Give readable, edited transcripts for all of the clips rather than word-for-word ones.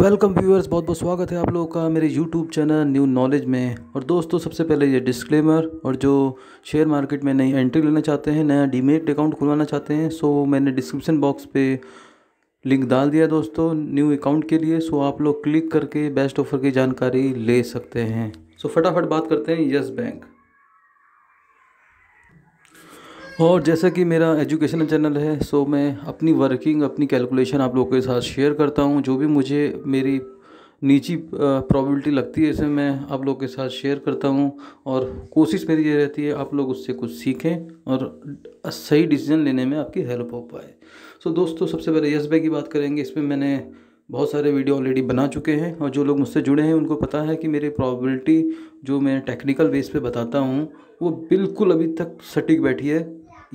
Welcome viewers, बहुत बहुत स्वागत है आप लोगों का मेरे YouTube चैनल न्यू नॉलेज में। और दोस्तों, सबसे पहले ये डिस्क्लेमर, और जो शेयर मार्केट में नई एंट्री लेना चाहते हैं, नया डीमेट अकाउंट खुलवाना चाहते हैं, सो मैंने डिस्क्रिप्शन बॉक्स पे लिंक डाल दिया दोस्तों न्यू अकाउंट के लिए। सो आप लोग क्लिक करके बेस्ट ऑफर की जानकारी ले सकते हैं। सो फटाफट बात करते हैं यस बैंक। और जैसा कि मेरा एजुकेशनल चैनल है, सो मैं अपनी वर्किंग, अपनी कैलकुलेशन आप लोगों के साथ शेयर करता हूं। जो भी मुझे मेरी निजी प्रॉबिलिटी लगती है, इसे मैं आप लोगों के साथ शेयर करता हूं। और कोशिश मेरी ये रहती है आप लोग उससे कुछ सीखें और सही डिसीजन लेने में आपकी हेल्प हो पाए। सो दोस्तों, सबसे पहले यस बैंक की बात करेंगे। इसमें मैंने बहुत सारे वीडियो ऑलरेडी बना चुके हैं, और जो लोग मुझसे जुड़े हैं उनको पता है कि मेरी प्रोबेबिलिटी जो मैं टेक्निकल बेस पे बताता हूँ वो बिल्कुल अभी तक सटीक बैठी है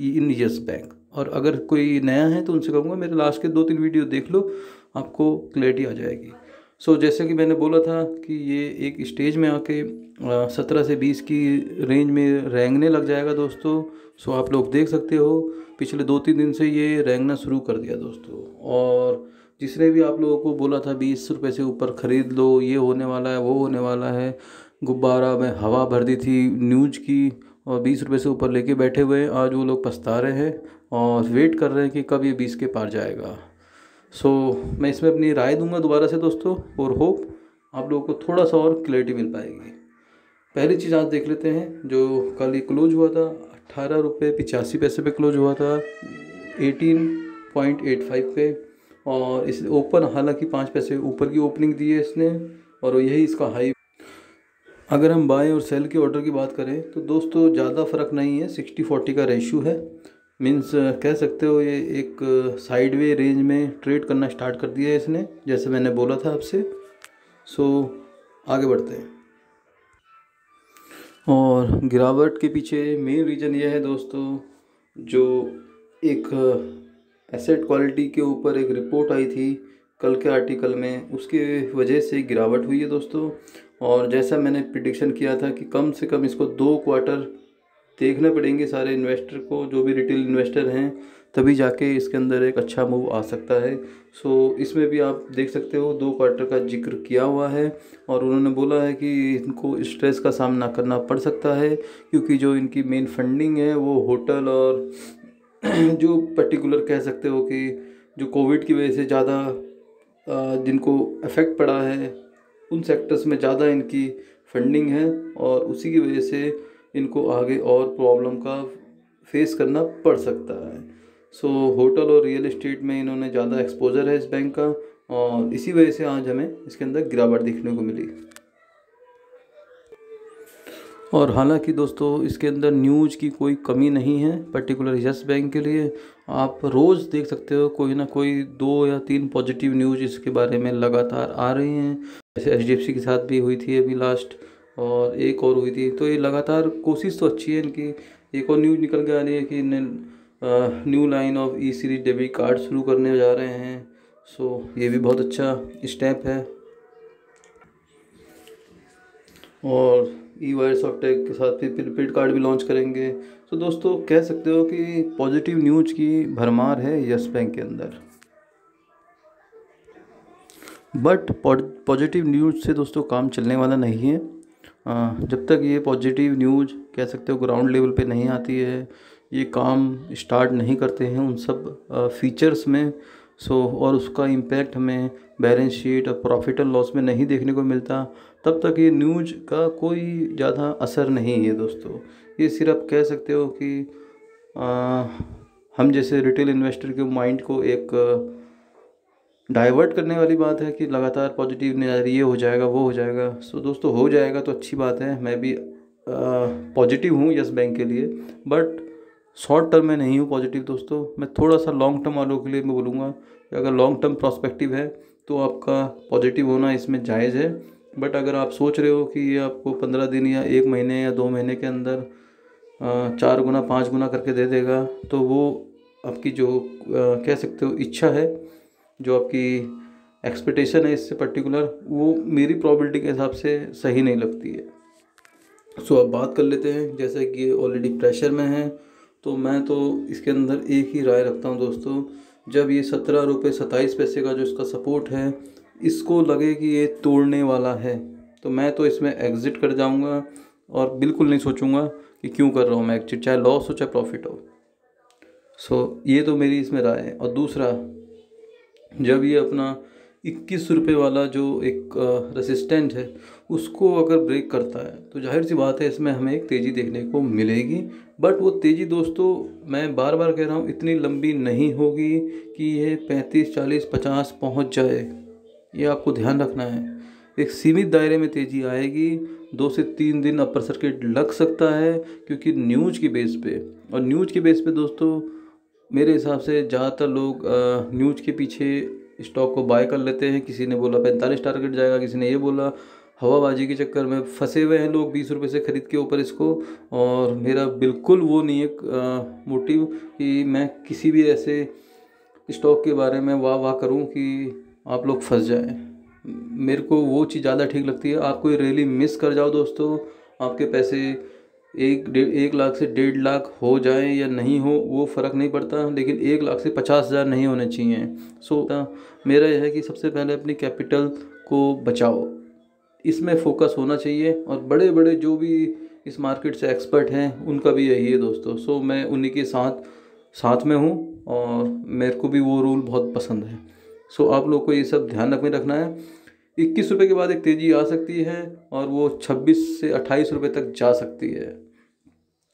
इन यस बैंक। और अगर कोई नया है तो उनसे कहूँगा मेरे लास्ट के 2-3 वीडियो देख लो, आपको क्लैरिटी आ जाएगी। सो जैसे कि मैंने बोला था कि ये एक स्टेज में आके 17 से 20 की रेंज में रेंगने लग जाएगा दोस्तों। सो आप लोग देख सकते हो पिछले 2-3 दिन से ये रेंगना शुरू कर दिया दोस्तों। और जिसने भी आप लोगों को बोला था 20 रुपये से ऊपर ख़रीद लो, ये होने वाला है, वो होने वाला है, गुब्बारा में हवा भर दी थी न्यूज़ की, और 20 रुपये से ऊपर लेके बैठे हुए आज वो लोग पछता रहे हैं और वेट कर रहे हैं कि कब ये 20 के पार जाएगा। सो मैं इसमें अपनी राय दूंगा दोबारा से दोस्तों, और होप आप लोगों को थोड़ा सा और क्लैरिटी मिल पाएगी। पहली चीज़ आज देख लेते हैं जो कल ही क्लोज हुआ था। 18.85 रुपये पर क्लोज हुआ था 18.85 पे, और इस ओपन हालांकि 5 पैसे ऊपर की ओपनिंग दी है इसने, और यही इसका हाई। अगर हम बाय और सेल के ऑर्डर की बात करें तो दोस्तों ज़्यादा फ़र्क नहीं है, 60-40 का रेशियो है। मींस कह सकते हो ये एक साइडवे रेंज में ट्रेड करना स्टार्ट कर दिया है इसने, जैसे मैंने बोला था आपसे। सो आगे बढ़ते हैं। और गिरावट के पीछे मेन रीज़न ये है दोस्तों, जो एक एसेट क्वालिटी के ऊपर एक रिपोर्ट आई थी कल के आर्टिकल में, उसके वजह से गिरावट हुई है दोस्तों। और जैसा मैंने प्रिडिक्शन किया था कि कम से कम इसको 2 क्वार्टर देखने पड़ेंगे सारे इन्वेस्टर को, जो भी रिटेल इन्वेस्टर हैं, तभी जाके इसके अंदर एक अच्छा मूव आ सकता है। सो इसमें भी आप देख सकते हो 2 क्वार्टर का जिक्र किया हुआ है, और उन्होंने बोला है कि इनको स्ट्रेस का सामना करना पड़ सकता है, क्योंकि जो इनकी मेन फंडिंग है वो होटल और जो पर्टिकुलर कह सकते हो कि जो कोविड की वजह से ज़्यादा जिनको इफ़ेक्ट पड़ा है उन सेक्टर्स में ज़्यादा इनकी फंडिंग है, और उसी की वजह से इनको आगे और प्रॉब्लम का फेस करना पड़ सकता है। सो होटल और रियल एस्टेट में इन्होंने ज़्यादा एक्सपोजर है इस बैंक का, और इसी वजह से आज हमें इसके अंदर गिरावट देखने को मिली। और हालांकि दोस्तों इसके अंदर न्यूज़ की कोई कमी नहीं है पर्टिकुलर यस बैंक के लिए। आप रोज़ देख सकते हो कोई ना कोई 2 या 3 पॉजिटिव न्यूज़ इसके बारे में लगातार आ रही हैं। जैसे HDFC के साथ भी हुई थी अभी लास्ट, और एक और हुई थी। तो ये लगातार कोशिश तो अच्छी है इनकी। एक और न्यूज़ निकल के आ रही है कि new line of E series debit card शुरू करने जा रहे हैं। सो ये भी बहुत अच्छा स्टेप है। और ई-वायर सॉफ्टवेयर के साथ प्रीपेड कार्ड भी लॉन्च करेंगे। तो दोस्तों कह सकते हो कि पॉजिटिव न्यूज़ की भरमार है यस बैंक के अंदर। बट पॉजिटिव न्यूज़ से दोस्तों काम चलने वाला नहीं है। जब तक ये पॉजिटिव न्यूज़ कह सकते हो ग्राउंड लेवल पे नहीं आती है, ये काम स्टार्ट नहीं करते हैं उन सब फीचर्स में। सो और उसका इम्पैक्ट हमें बैलेंस शीट और प्रॉफिट एंड लॉस में नहीं देखने को मिलता, तब तक ये न्यूज़ का कोई ज़्यादा असर नहीं है दोस्तों। ये सिर्फ कह सकते हो कि हम जैसे रिटेल इन्वेस्टर के माइंड को एक डाइवर्ट करने वाली बात है कि लगातार पॉजिटिव नहीं आ रही, ये हो जाएगा, वो हो जाएगा। सो दोस्तों हो जाएगा तो अच्छी बात है, मैं भी पॉजिटिव हूँ यस बैंक के लिए, बट शॉर्ट टर्म में नहीं हूँ पॉजिटिव दोस्तों। मैं थोड़ा सा लॉन्ग टर्म वालों के लिए मैं बोलूँगा कि अगर लॉन्ग टर्म प्रॉस्पेक्टिव है तो आपका पॉजिटिव होना इसमें जायज़ है। बट अगर आप सोच रहे हो कि ये आपको 15 दिन या 1 महीने या 2 महीने के अंदर 4 गुना 5 गुना करके दे देगा, तो वो आपकी जो कह सकते हो इच्छा है, जो आपकी एक्सपेक्टेशन है इससे पर्टिकुलर, वो मेरी प्रॉबिलिटी के हिसाब से सही नहीं लगती है। सो अब बात कर लेते हैं, जैसे कि ये ऑलरेडी प्रेशर में है तो मैं तो इसके अंदर एक ही राय रखता हूँ दोस्तों। जब ये 17.27 का जो इसका सपोर्ट है इसको लगे कि ये तोड़ने वाला है तो मैं तो इसमें एग्ज़िट कर जाऊंगा और बिल्कुल नहीं सोचूंगा कि क्यों कर रहा हूँ मैं एग्जिट, चाहे लॉस हो चाहे प्रॉफिट हो। सो ये तो मेरी इसमें राय है। और दूसरा, जब ये अपना 21 रुपये वाला जो एक रेसिस्टेंट है उसको अगर ब्रेक करता है तो जाहिर सी बात है इसमें हमें एक तेज़ी देखने को मिलेगी। बट वो तेज़ी दोस्तों मैं बार बार कह रहा हूँ इतनी लंबी नहीं होगी कि ये 35, 40, 50 पहुँच जाए, ये आपको ध्यान रखना है। एक सीमित दायरे में तेज़ी आएगी, 2 से 3 दिन अपर सर्किट लग सकता है, क्योंकि न्यूज़ की बेस पे, और न्यूज़ की बेस पे दोस्तों मेरे हिसाब से ज़्यादातर लोग न्यूज़ के पीछे स्टॉक को बाय कर लेते हैं। किसी ने बोला 45 टारगेट जाएगा, किसी ने ये बोला, हवाबाजी के चक्कर में फंसे हुए हैं लोग 20 रुपये से ख़रीद के ऊपर इसको। और मेरा बिल्कुल वो नहीं है मोटिव कि मैं किसी भी ऐसे स्टॉक के बारे में वाह वाह करूं कि आप लोग फंस जाएं। मेरे को वो चीज़ ज़्यादा ठीक लगती है। आप कोई रैली मिस कर जाओ दोस्तों, आपके पैसे 1 लाख से 1.5 लाख हो जाए या नहीं हो वो फ़र्क नहीं पड़ता, लेकिन 1 लाख से 50,000 नहीं होने चाहिए। सो मेरा यह है कि सबसे पहले अपनी कैपिटल को बचाओ, इसमें फोकस होना चाहिए। और बड़े बड़े जो भी इस मार्केट से एक्सपर्ट हैं उनका भी यही है दोस्तों। सो मैं उन्हीं के साथ में हूँ और मेरे को भी वो रूल बहुत पसंद है। सो आप लोग को ये सब ध्यान रखना है। 21 रुपये के बाद एक तेज़ी आ सकती है और वो 26 से 28 रुपये तक जा सकती है,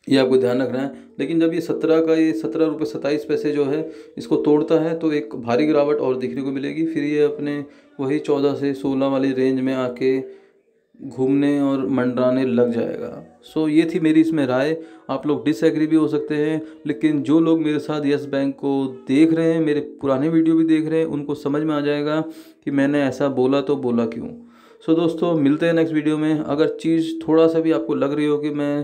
ये आपको ध्यान रखना है। लेकिन जब ये 17 रुपये 27 पैसे जो है इसको तोड़ता है तो एक भारी गिरावट और देखने को मिलेगी। फिर ये अपने वही 14 से 16 वाली रेंज में आके घूमने और मंडराने लग जाएगा। सो ये थी मेरी इसमें राय। आप लोग डिसएग्री भी हो सकते हैं, लेकिन जो लोग मेरे साथ यस बैंक को देख रहे हैं, मेरे पुराने वीडियो भी देख रहे हैं, उनको समझ में आ जाएगा कि मैंने ऐसा बोला तो बोला क्यों। सो दोस्तों मिलते हैं नेक्स्ट वीडियो में। अगर चीज़ थोड़ा सा भी आपको लग रही हो कि मैं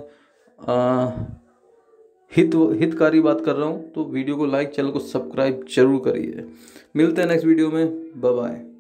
हितकारी बात कर रहा हूँ तो वीडियो को लाइक, चैनल को सब्सक्राइब जरूर करिए। मिलते हैं नेक्स्ट वीडियो में। Bye bye.